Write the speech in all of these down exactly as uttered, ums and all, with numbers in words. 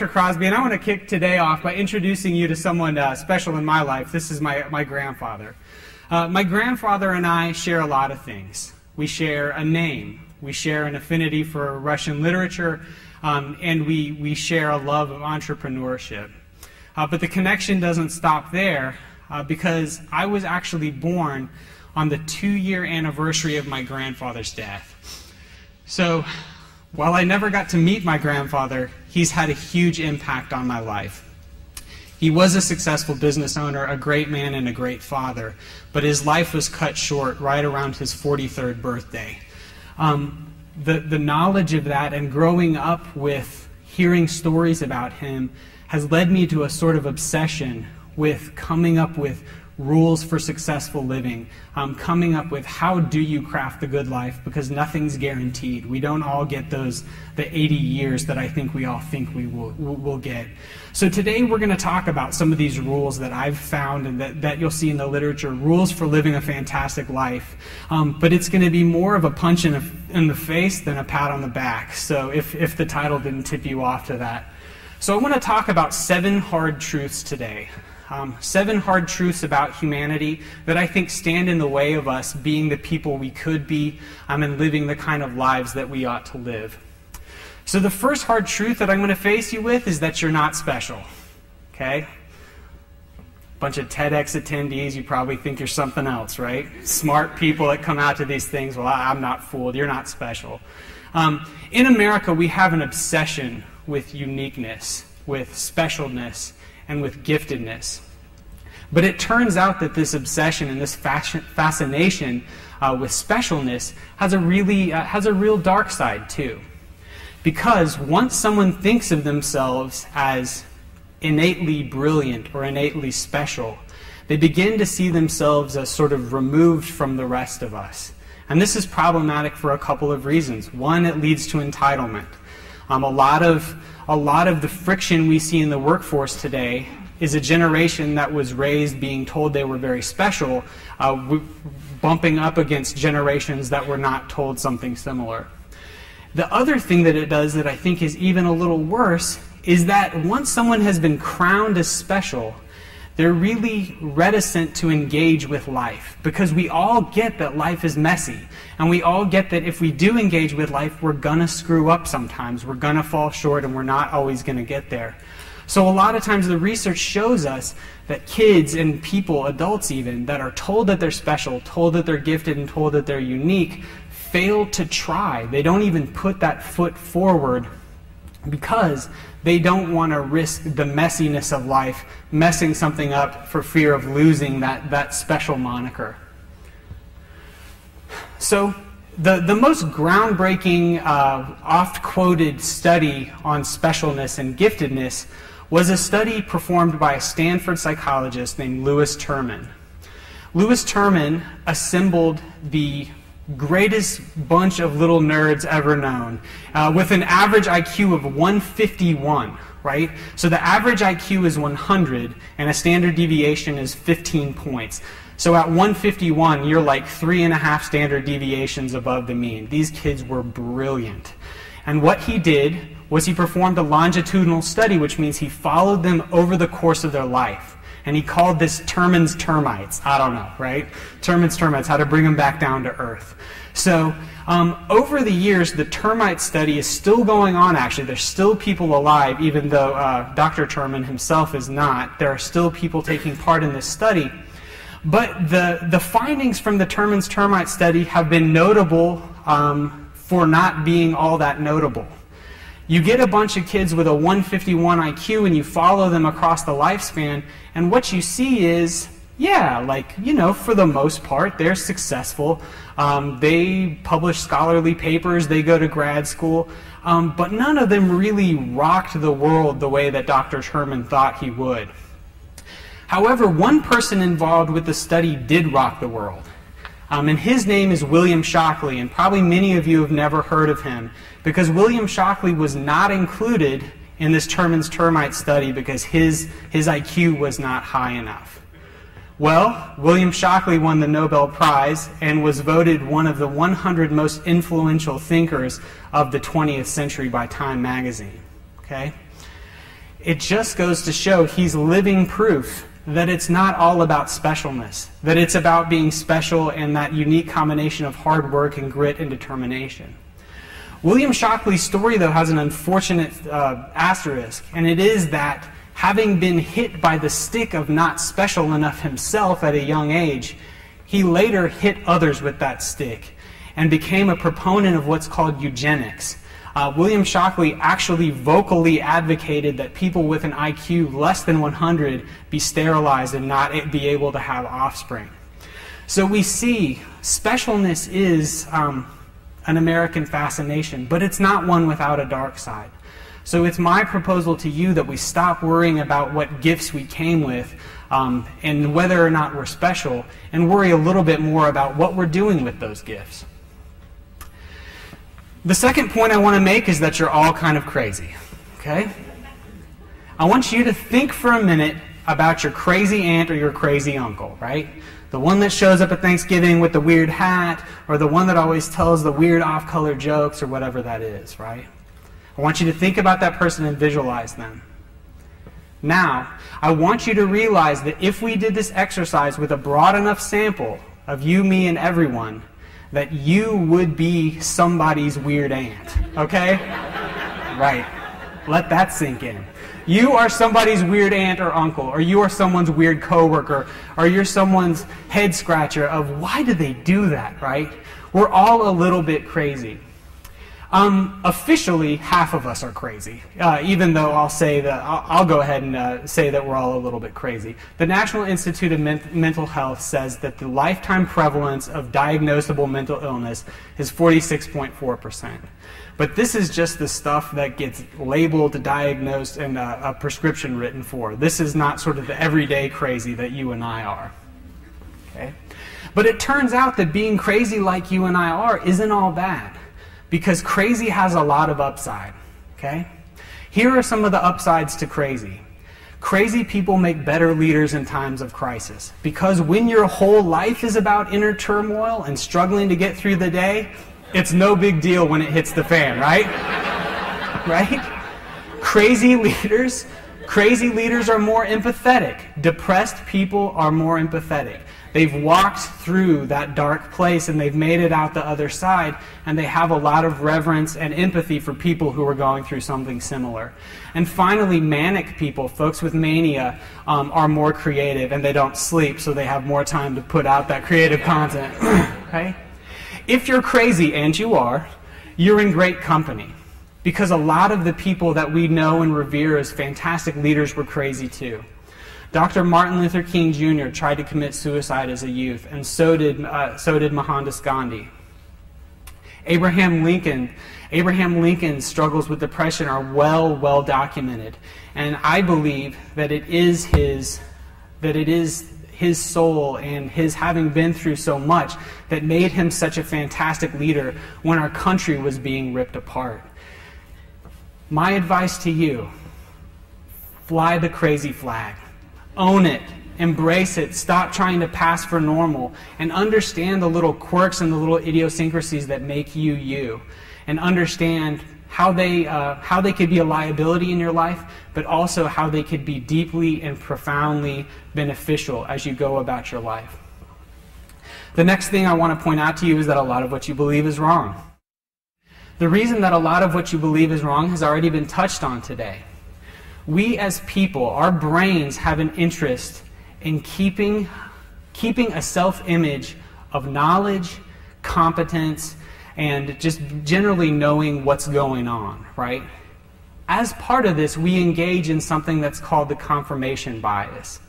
Doctor Crosby, and I want to kick today off by introducing you to someone uh, special in my life. This is my, my grandfather. Uh, my grandfather and I share a lot of things. We share a name. We share an affinity for Russian literature, um, and we, we share a love of entrepreneurship. Uh, but the connection doesn't stop there, uh, because I was actually born on the two-year anniversary of my grandfather's death. So while I never got to meet my grandfather, he's had a huge impact on my life. He was a successful business owner, a great man, and a great father, but his life was cut short right around his forty-third birthday. Um, the, the knowledge of that and growing up with hearing stories about him has led me to a sort of obsession with coming up with rules for successful living, um, coming up with how do you craft the good life, because nothing's guaranteed. We don't all get those, the eighty years that I think we all think we will, will get. So today we're going to talk about some of these rules that I've found and that, that you'll see in the literature, rules for living a fantastic life. Um, but it's going to be more of a punch in, a, in the face than a pat on the back, so if, if the title didn't tip you off to that. So I want to talk about seven hard truths today. Um, seven hard truths about humanity that I think stand in the way of us being the people we could be um, and living the kind of lives that we ought to live. So the first hard truth that I'm going to face you with is that you're not special. Okay? Bunch of TEDx attendees, you probably think you're something else, right? Smart people that come out to these things, well, I, I'm not fooled, you're not special. Um, in America, we have an obsession with uniqueness, with specialness, and with giftedness. But it turns out that this obsession and this fasc fascination uh, with specialness has a really uh, has a real dark side too, because once someone thinks of themselves as innately brilliant or innately special, they begin to see themselves as sort of removed from the rest of us. And this is problematic for a couple of reasons. One, it leads to entitlement. Um, a lot of A lot of the friction we see in the workforce today is a generation that was raised being told they were very special, uh, bumping up against generations that were not told something similar. The other thing that it does that I think is even a little worse is that once someone has been crowned as special, they're really reticent to engage with life, because we all get that life is messy, and we all get that if we do engage with life, we're gonna screw up sometimes, we're gonna fall short, and we're not always gonna get there. So a lot of times the research shows us that kids and people, adults even, that are told that they're special, told that they're gifted, and told that they're unique, fail to try. They don't even put that foot forward, because they don't want to risk the messiness of life, messing something up for fear of losing that, that special moniker. So the, the most groundbreaking, uh, oft-quoted study on specialness and giftedness was a study performed by a Stanford psychologist named Lewis Terman. Lewis Terman assembled the greatest bunch of little nerds ever known, uh, with an average I Q of one fifty-one, right? So the average I Q is one hundred, and a standard deviation is fifteen points. So at one fifty-one, you're like three and a half standard deviations above the mean. These kids were brilliant. And what he did was he performed a longitudinal study, which means he followed them over the course of their life. And he called this Terman's termites. I don't know, right? Terman's termites, how to bring them back down to earth. So um, over the years, the termite study is still going on, actually. There's still people alive, even though uh, Doctor Terman himself is not. There are still people taking part in this study. But the, the findings from the Terman's termite study have been notable um, for not being all that notable. You get a bunch of kids with a one fifty-one I Q and you follow them across the lifespan, and what you see is, yeah, like, you know, for the most part, they're successful. Um, they publish scholarly papers, they go to grad school, um, but none of them really rocked the world the way that Doctor Terman thought he would. However, one person involved with the study did rock the world. Um, and his name is William Shockley, and probably many of you have never heard of him, because William Shockley was not included in this Terman's termite study because his, his I Q was not high enough. Well, William Shockley won the Nobel Prize and was voted one of the one hundred most influential thinkers of the twentieth century by Time magazine. Okay? It just goes to show he's living proof that it's not all about specialness, that it's about being special and that unique combination of hard work and grit and determination. William Shockley's story, though, has an unfortunate uh, asterisk, and it is that having been hit by the stick of not special enough himself at a young age, he later hit others with that stick and became a proponent of what's called eugenics. Uh, William Shockley actually vocally advocated that people with an I Q less than one hundred be sterilized and not be able to have offspring. So we see specialness is um, an American fascination, but it's not one without a dark side. So it's my proposal to you that we stop worrying about what gifts we came with um, and whether or not we're special, and worry a little bit more about what we're doing with those gifts. The second point I want to make is that you're all kind of crazy, okay? I want you to think for a minute about your crazy aunt or your crazy uncle, right? The one that shows up at Thanksgiving with the weird hat, or the one that always tells the weird off-color jokes, or whatever that is, right? I want you to think about that person and visualize them. Now, I want you to realize that if we did this exercise with a broad enough sample of you, me, and everyone, that you would be somebody's weird aunt, okay? Right. Let that sink in. You are somebody's weird aunt or uncle, or you are someone's weird coworker, or you're someone's head scratcher of why do they do that, right? We're all a little bit crazy. Um, officially, half of us are crazy, uh, even though I'll say that, I'll, I'll go ahead and uh, say that we're all a little bit crazy. The National Institute of Men- Mental Health says that the lifetime prevalence of diagnosable mental illness is forty-six point four percent. But this is just the stuff that gets labeled, diagnosed, and uh, a prescription written for. This is not sort of the everyday crazy that you and I are. Okay? But it turns out that being crazy like you and I are isn't all bad, because crazy has a lot of upside, okay? Here are some of the upsides to crazy. Crazy people make better leaders in times of crisis, because when your whole life is about inner turmoil and struggling to get through the day, it's no big deal when it hits the fan, right? Right? Crazy leaders, crazy leaders are more empathetic. Depressed people are more empathetic. They've walked through that dark place and they've made it out the other side, and they have a lot of reverence and empathy for people who are going through something similar. And finally, manic people, folks with mania, um, are more creative, and they don't sleep, so they have more time to put out that creative content. Okay? If you're crazy, and you are, you're in great company, because a lot of the people that we know and revere as fantastic leaders were crazy too. Doctor Martin Luther King Junior tried to commit suicide as a youth, and so did, uh, so did Mohandas Gandhi. Abraham Lincoln, Abraham Lincoln's struggles with depression are well, well documented, and I believe that it is his, that it is his soul and his having been through so much that made him such a fantastic leader when our country was being ripped apart. My advice to you, fly the crazy flag. Own it, embrace it, stop trying to pass for normal, and understand the little quirks and the little idiosyncrasies that make you you, and understand how they, uh, how they could be a liability in your life, but also how they could be deeply and profoundly beneficial as you go about your life. The next thing I want to point out to you is that a lot of what you believe is wrong. The reason that a lot of what you believe is wrong has already been touched on today. We as people, our brains have an interest in keeping, keeping a self-image of knowledge, competence, and just generally knowing what's going on, right? As part of this, we engage in something that's called the confirmation bias,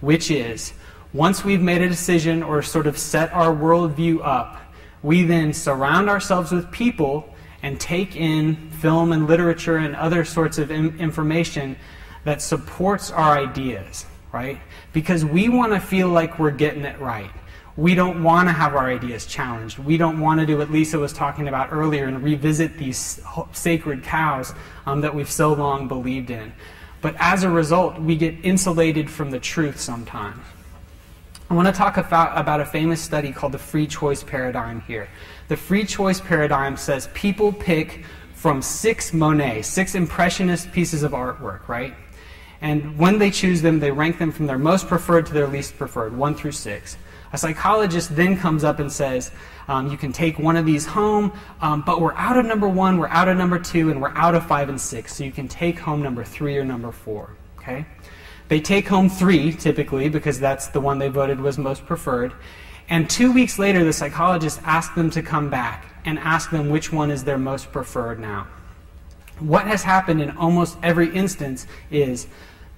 which is once we've made a decision or sort of set our worldview up, we then surround ourselves with people and take in film and literature and other sorts of information that supports our ideas, right? Because we want to feel like we're getting it right. We don't want to have our ideas challenged. We don't want to do what Lisa was talking about earlier and revisit these sacred cows um, that we've so long believed in. But as a result, we get insulated from the truth sometimes. I want to talk about, about a famous study called the Free Choice Paradigm here. The Free Choice Paradigm says people pick from six Monet, six impressionist pieces of artwork, right? And when they choose them, they rank them from their most preferred to their least preferred, one through six. A psychologist then comes up and says, um, you can take one of these home, um, but we're out of number one, we're out of number two, and we're out of five and six. So you can take home number three or number four. Okay? They take home three, typically, because that's the one they voted was most preferred. And two weeks later, the psychologist asks them to come back and ask them which one is their most preferred now. What has happened in almost every instance is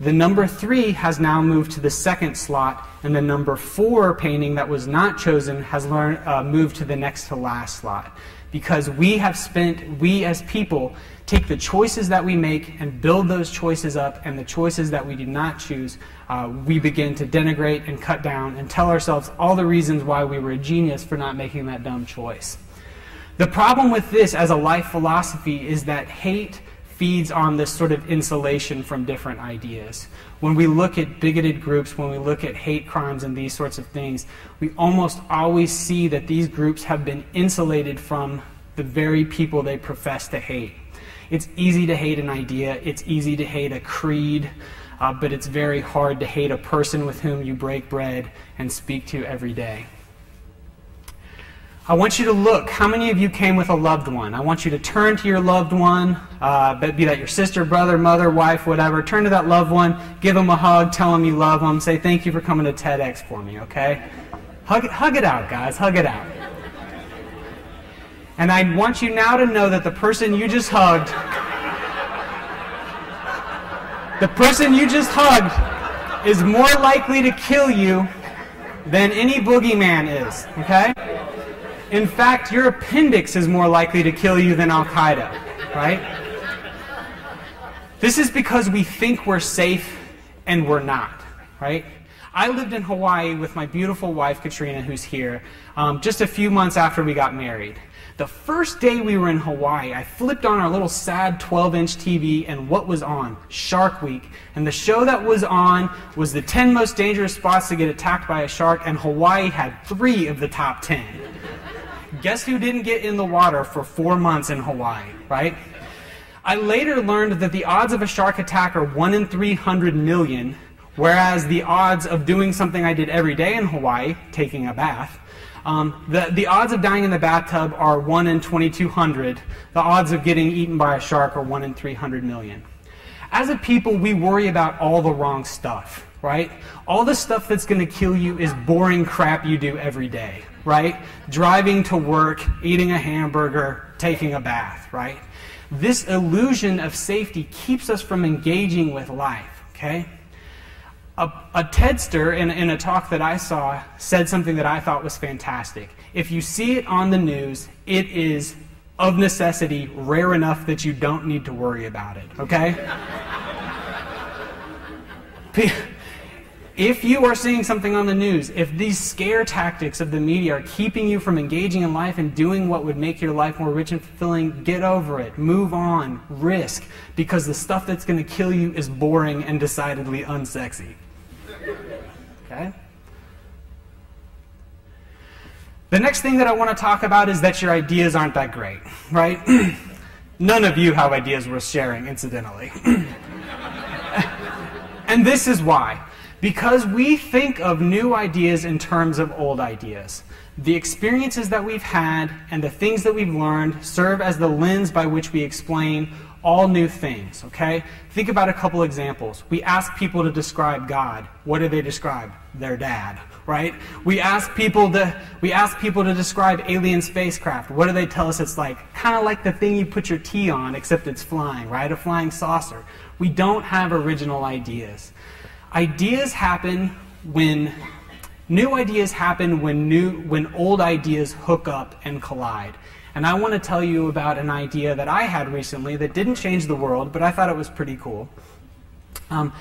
the number three has now moved to the second slot, and the number four painting that was not chosen has learned, uh, moved to the next to last slot. Because we have spent, we as people, take the choices that we make and build those choices up, and the choices that we do not choose, uh, we begin to denigrate and cut down and tell ourselves all the reasons why we were a genius for not making that dumb choice. The problem with this as a life philosophy is that hate feeds on this sort of insulation from different ideas. When we look at bigoted groups, when we look at hate crimes and these sorts of things, we almost always see that these groups have been insulated from the very people they profess to hate. It's easy to hate an idea, it's easy to hate a creed, uh, but it's very hard to hate a person with whom you break bread and speak to every day. I want you to look. How many of you came with a loved one? I want you to turn to your loved one, uh, be that your sister, brother, mother, wife, whatever. Turn to that loved one, give them a hug, tell them you love them, say thank you for coming to TEDx for me, okay? Hug it, hug it out, guys, hug it out. And I want you now to know that the person you just hugged, the person you just hugged is more likely to kill you than any boogeyman is, okay? In fact, your appendix is more likely to kill you than Al-Qaeda, right? This is because we think we're safe and we're not, right? I lived in Hawaii with my beautiful wife, Katrina, who's here, um, just a few months after we got married. The first day we were in Hawaii, I flipped on our little sad twelve inch T V, and what was on? Shark Week. And the show that was on was the ten most dangerous spots to get attacked by a shark, and Hawaii had three of the top ten. Guess who didn't get in the water for four months in Hawaii, right? I later learned that the odds of a shark attack are one in three hundred million, whereas the odds of doing something I did every day in Hawaii, taking a bath, um, the, the odds of dying in the bathtub are one in twenty-two hundred. The odds of getting eaten by a shark are one in three hundred million. As a people, we worry about all the wrong stuff, right? All the stuff that's going to kill you is boring crap you do every day, right? Driving to work, eating a hamburger, taking a bath, right? This illusion of safety keeps us from engaging with life, okay? A, a TEDster in, in a talk that I saw said something that I thought was fantastic. If you see it on the news, it is of necessity rare enough that you don't need to worry about it, okay? If you are seeing something on the news, if these scare tactics of the media are keeping you from engaging in life and doing what would make your life more rich and fulfilling, get over it, move on, risk, because the stuff that's going to kill you is boring and decidedly unsexy. Okay? The next thing that I want to talk about is that your ideas aren't that great, right? None of you have ideas worth sharing, incidentally. And this is why. Because we think of new ideas in terms of old ideas. The experiences that we've had and the things that we've learned serve as the lens by which we explain all new things, okay? Think about a couple examples. We ask people to describe God. What do they describe? Their dad, right? We ask people to, we ask people to describe alien spacecraft. What do they tell us it's like? Kind of like the thing you put your tea on, except it's flying, right? A flying saucer. We don't have original ideas. Ideas happen when, new ideas happen when, new, when old ideas hook up and collide. And I want to tell you about an idea that I had recently that didn't change the world, but I thought it was pretty cool. Um,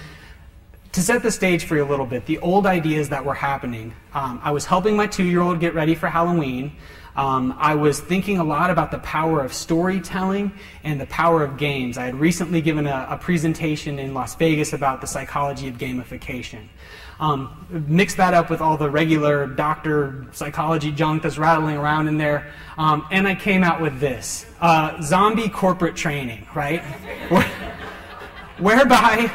to set the stage for you a little bit, the old ideas that were happening, um, I was helping my two-year-old get ready for Halloween. Um, I was thinking a lot about the power of storytelling and the power of games. I had recently given a, a presentation in Las Vegas about the psychology of gamification. Um, mix that up with all the regular doctor psychology junk that's rattling around in there, um, and I came out with this. Uh, zombie corporate training, right? Whereby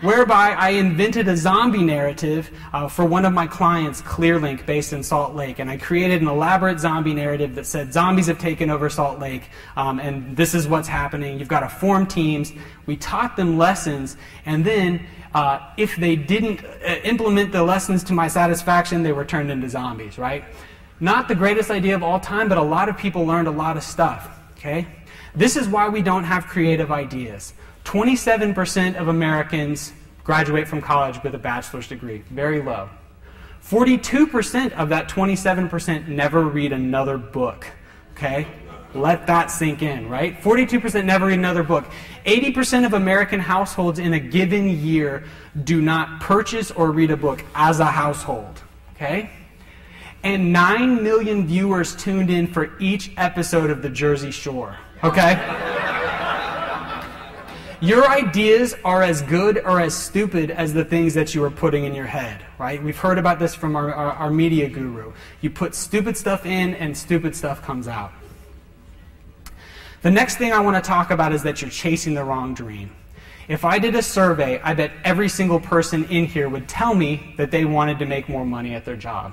whereby I invented a zombie narrative uh, for one of my clients, ClearLink, based in Salt Lake. And I created an elaborate zombie narrative that said zombies have taken over Salt Lake, um, and this is what's happening. You've got to form teams. We taught them lessons, and then uh, if they didn't uh, implement the lessons to my satisfaction, they were turned into zombies, right? Not the greatest idea of all time, but a lot of people learned a lot of stuff, okay? This is why we don't have creative ideas. twenty-seven percent of Americans graduate from college with a bachelor's degree, very low. forty-two percent of that twenty-seven percent never read another book, okay? Let that sink in, right? forty-two percent never read another book. eighty percent of American households in a given year do not purchase or read a book as a household, okay? And nine million viewers tuned in for each episode of the Jersey Shore, okay? Your ideas are as good or as stupid as the things that you are putting in your head, right? We've heard about this from our, our, our media guru. You put stupid stuff in and stupid stuff comes out. The next thing I want to talk about is that you're chasing the wrong dream. If I did a survey, I bet every single person in here would tell me that they wanted to make more money at their job.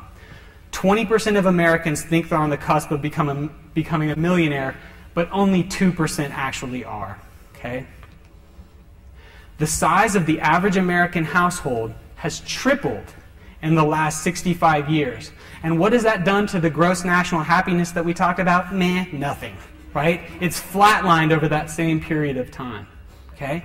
twenty percent of Americans think they're on the cusp of becoming, becoming a millionaire, but only two percent actually are, okay? The size of the average American household has tripled in the last sixty-five years. And what has that done to the gross national happiness that we talked about? Meh, nothing, right? It's flatlined over that same period of time, okay?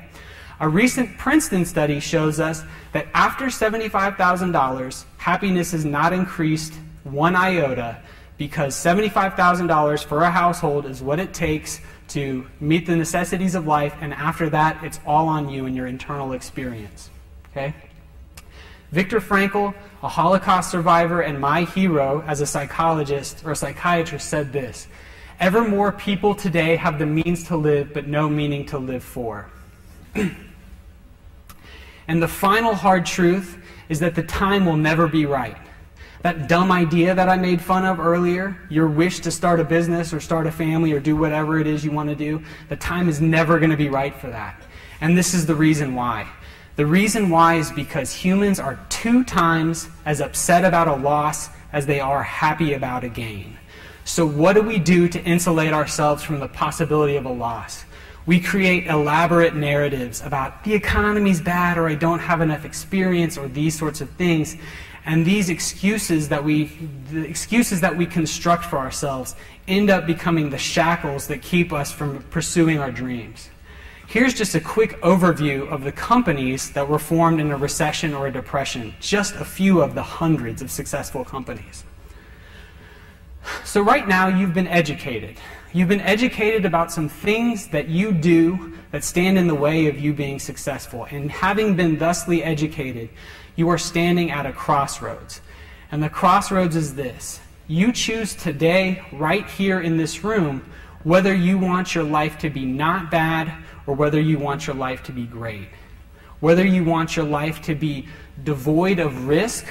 A recent Princeton study shows us that after seventy-five thousand dollars, happiness is not increased one iota, because seventy-five thousand dollars for a household is what it takes to meet the necessities of life, and after that, it's all on you and your internal experience, okay? Viktor Frankl, a Holocaust survivor and my hero as a psychologist or a psychiatrist, said this: "Ever more people today have the means to live, but no meaning to live for." And the final hard truth is that the time will never be right. That dumb idea that I made fun of earlier, your wish to start a business or start a family or do whatever it is you want to do, the time is never going to be right for that. And this is the reason why. The reason why is because humans are two times as upset about a loss as they are happy about a gain. So what do we do to insulate ourselves from the possibility of a loss? We create elaborate narratives about the economy's bad, or I don't have enough experience, or these sorts of things. And these excuses that we, the excuses that we construct for ourselves end up becoming the shackles that keep us from pursuing our dreams. Here's just a quick overview of the companies that were formed in a recession or a depression, just a few of the hundreds of successful companies. So right now, you've been educated. You've been educated about some things that you do that stand in the way of you being successful. And having been thusly educated, you are standing at a crossroads. And the crossroads is this: you choose today, right here in this room, whether you want your life to be not bad or whether you want your life to be great. Whether you want your life to be devoid of risk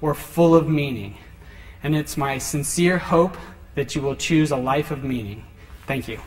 or full of meaning. And it's my sincere hope that you will choose a life of meaning. Thank you.